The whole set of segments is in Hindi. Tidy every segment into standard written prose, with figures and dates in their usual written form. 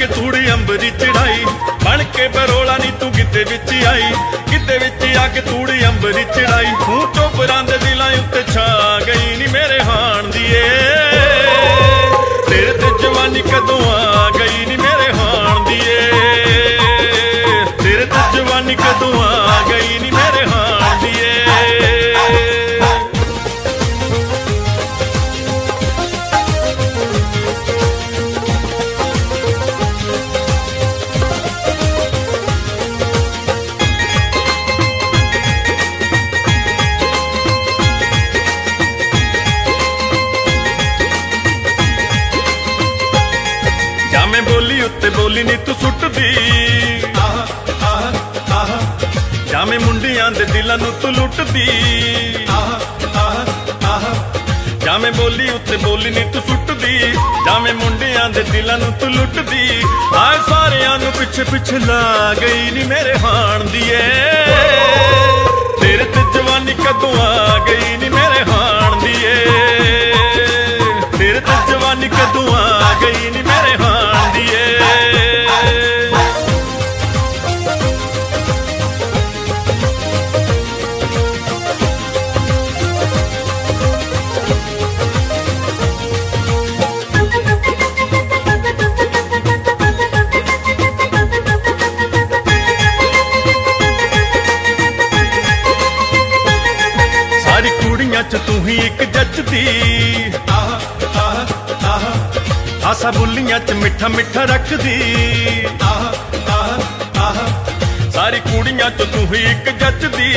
के तूड़ी अंबरी चढ़ाई बन के बरोला नी तू किते विच आई, किते विच आके तूड़ी अंबरी चढ़ाई। तू चोपरां दे दिलां उत्ते छा गई नी मेरे हाण दी ए, तेरे ते जवानी कदों आ गई नी मेरे हाण दी ए, तेरे ते जवानी कदों आ गई नी मेरे हाण दी ए। बोली उत्ते बोली नी तू सुट दी, जा मैं मुंडियां दे दिलां नू तू लुट दी, जा मैं बोली उत्ते बोली नी तू सुट दी, जा मैं मुंडियां दे दिलां नू तू लुट दी। आए सारियां नू पिछे पिछे ला गई नी मेरे हाण दी ए, तेरे ते जवानी कदों आ गई नी मेरे हाण दी ए, तेरे ते जवानी कदों आ गई नी मेरे हाण। सारी कुड़ियां च तू ही एक जचदी, आसा बुलियां च मिठा मिठा रखदी, सारी कुड़ियां च तू ही एक जचदी,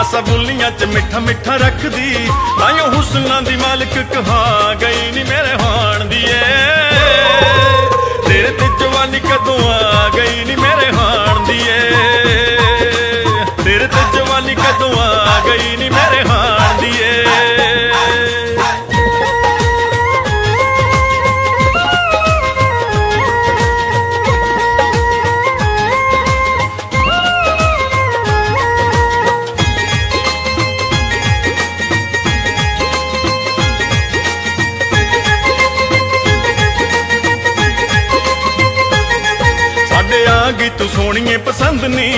आसा बुलियां च मिठा मिठा रखदी। ताइयों हुस्नां दी मालिक कहा गई नी मेरे हाण दी ए, तेरे ते जवानी कदों आ गई नी मेरे हाण दी ए, तेरे ते जवानी कदों आ गई नी मेरे हाण दी ए। तू सोहणीए पसंद नी,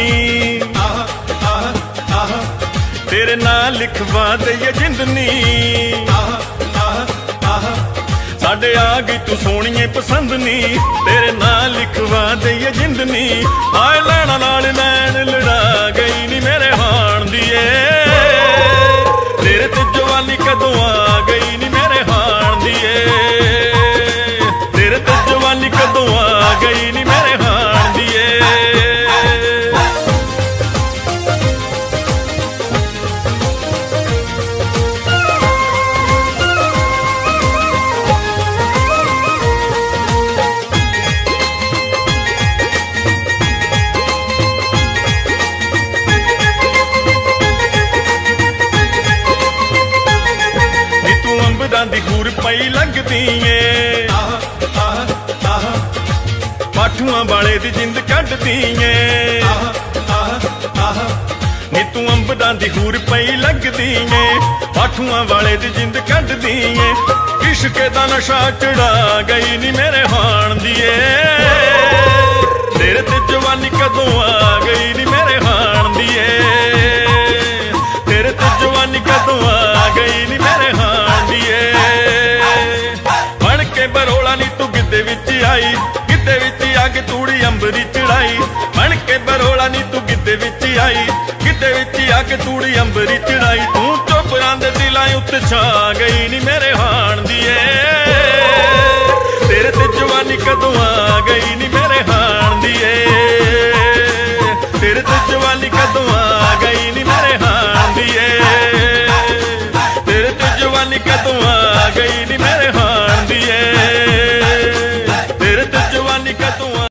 तेरे नाल लिखवा दे ये जिंद नी, साडे आ गई तू सोहणीए पसंद नी, तेरे नाल लिखवा दे ये जिंद नी। आए लैना नाल नैन लड़ा गई नी मेरे हाण दी ए, तेरे ते जवानी कदों आ गई नी मेरे हाण दी ए, तेरे ते जवानी कदों आ गई नी मेरे हाण। हूर पई लगदी ए, पाठुआ वाले दी जिंद कढदी ए, नी तू अंबदां दी हूर पई लगदी ए, पाठुआ वाले दी जिंद कढदी ए। इश्क दा नशा चढ़ा गई नी मेरे हाण दी ए, तेरे ते जवानी कदों आ गई नी मेरे हाण दी ए, तेरे ते जवानी कदों आ गई नी मेरे हाण दी ए। बरोला नी तू गिद्धे विच आई, गिद्धे विच आके तूड़ी अंबरी चढ़ाई बन के, बरोला नी तू गिद्धे विच आई, गिद्धे विच आके तूड़ी अंबरी चढ़ाई। तू चोपरां दे दिलां उत्ते छा गई नी मेरे हाण दी ए, तेरे ते जवानी कदों आ गई नी मेरे हाण।